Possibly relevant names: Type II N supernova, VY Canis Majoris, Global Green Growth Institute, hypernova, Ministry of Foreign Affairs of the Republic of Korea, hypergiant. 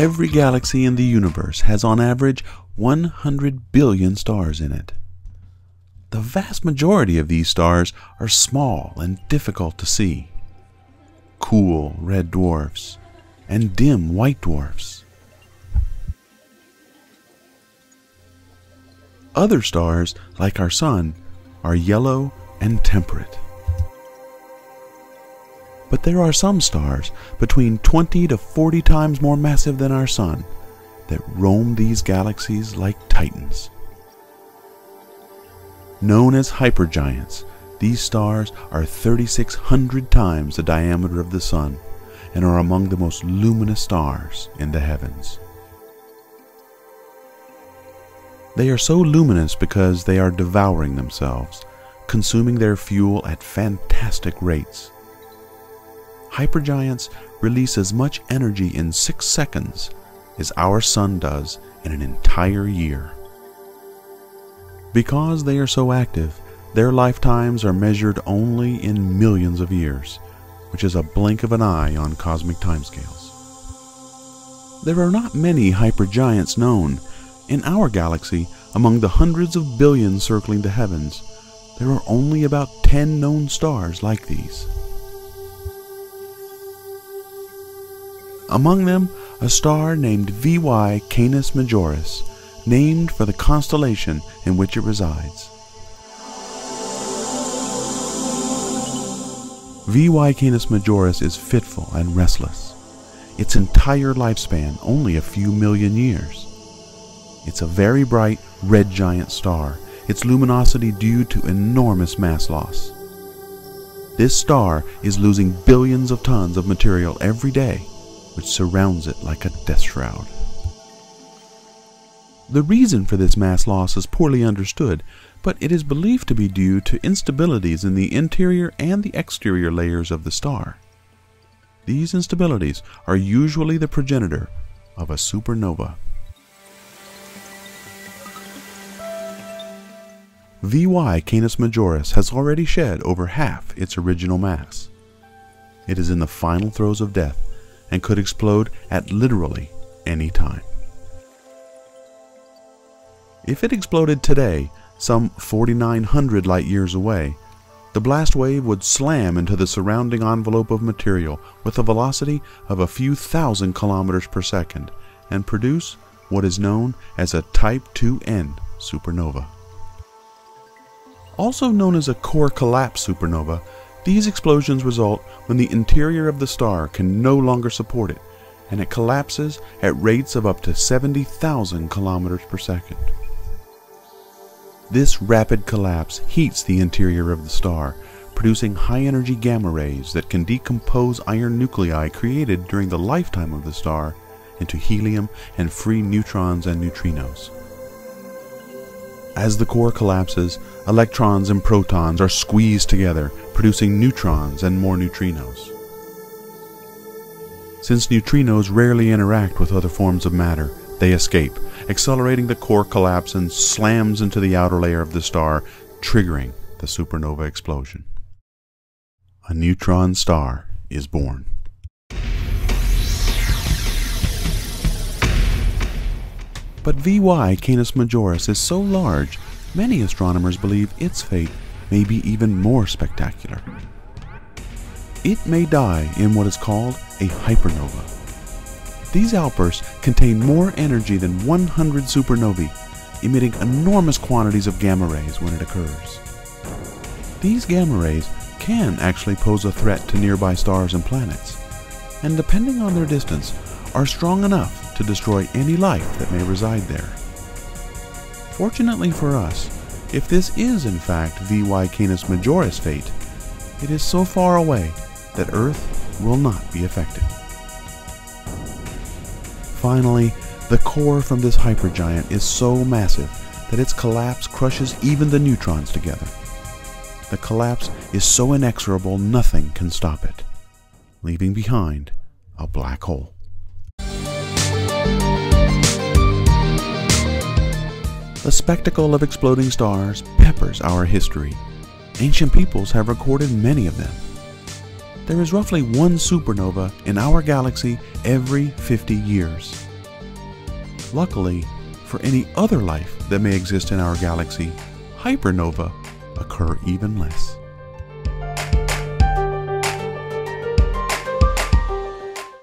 Every galaxy in the universe has on average 100 billion stars in it. The vast majority of these stars are small and difficult to see. Cool red dwarfs and dim white dwarfs. Other stars, like our Sun, are yellow and temperate. But there are some stars, between 20 to 40 times more massive than our Sun, that roam these galaxies like titans. Known as hypergiants, these stars are 3,600 times the diameter of the Sun and are among the most luminous stars in the heavens. They are so luminous because they are devouring themselves, consuming their fuel at fantastic rates. Hypergiants release as much energy in 6 seconds as our Sun does in an entire year. Because they are so active, their lifetimes are measured only in millions of years, which is a blink of an eye on cosmic timescales. There are not many hypergiants known. In our galaxy, among the hundreds of billions circling the heavens, there are only about 10 known stars like these. Among them, a star named VY Canis Majoris, named for the constellation in which it resides. VY Canis Majoris is fitful and restless. Its entire lifespan only a few million years. It's a very bright red giant star, its luminosity due to enormous mass loss. This star is losing billions of tons of material every day, which surrounds it like a death shroud. The reason for this mass loss is poorly understood, but it is believed to be due to instabilities in the interior and the exterior layers of the star. These instabilities are usually the progenitor of a supernova. VY Canis Majoris has already shed over half its original mass. It is in the final throes of death and could explode at literally any time. If it exploded today, some 4,900 light-years away, the blast wave would slam into the surrounding envelope of material with a velocity of a few thousand kilometers per second and produce what is known as a Type II N supernova. Also known as a core collapse supernova, these explosions result when the interior of the star can no longer support it, and it collapses at rates of up to 70,000 kilometers per second. This rapid collapse heats the interior of the star, producing high-energy gamma rays that can decompose iron nuclei created during the lifetime of the star into helium and free neutrons and neutrinos. As the core collapses, electrons and protons are squeezed together, producing neutrons and more neutrinos. Since neutrinos rarely interact with other forms of matter, they escape, accelerating the core collapse and slams into the outer layer of the star, triggering the supernova explosion. A neutron star is born. But VY Canis Majoris is so large, many astronomers believe its fate may be even more spectacular. It may die in what is called a hypernova. These outbursts contain more energy than 100 supernovae, emitting enormous quantities of gamma rays when it occurs. These gamma rays can actually pose a threat to nearby stars and planets, and depending on their distance, are strong enough to destroy any life that may reside there. Fortunately for us, if this is in fact VY Canis Majoris' fate, it is so far away that Earth will not be affected. Finally, the core from this hypergiant is so massive that its collapse crushes even the neutrons together. The collapse is so inexorable nothing can stop it, leaving behind a black hole. The spectacle of exploding stars peppers our history. Ancient peoples have recorded many of them. There is roughly one supernova in our galaxy every 50 years. Luckily, for any other life that may exist in our galaxy, hypernova occur even less.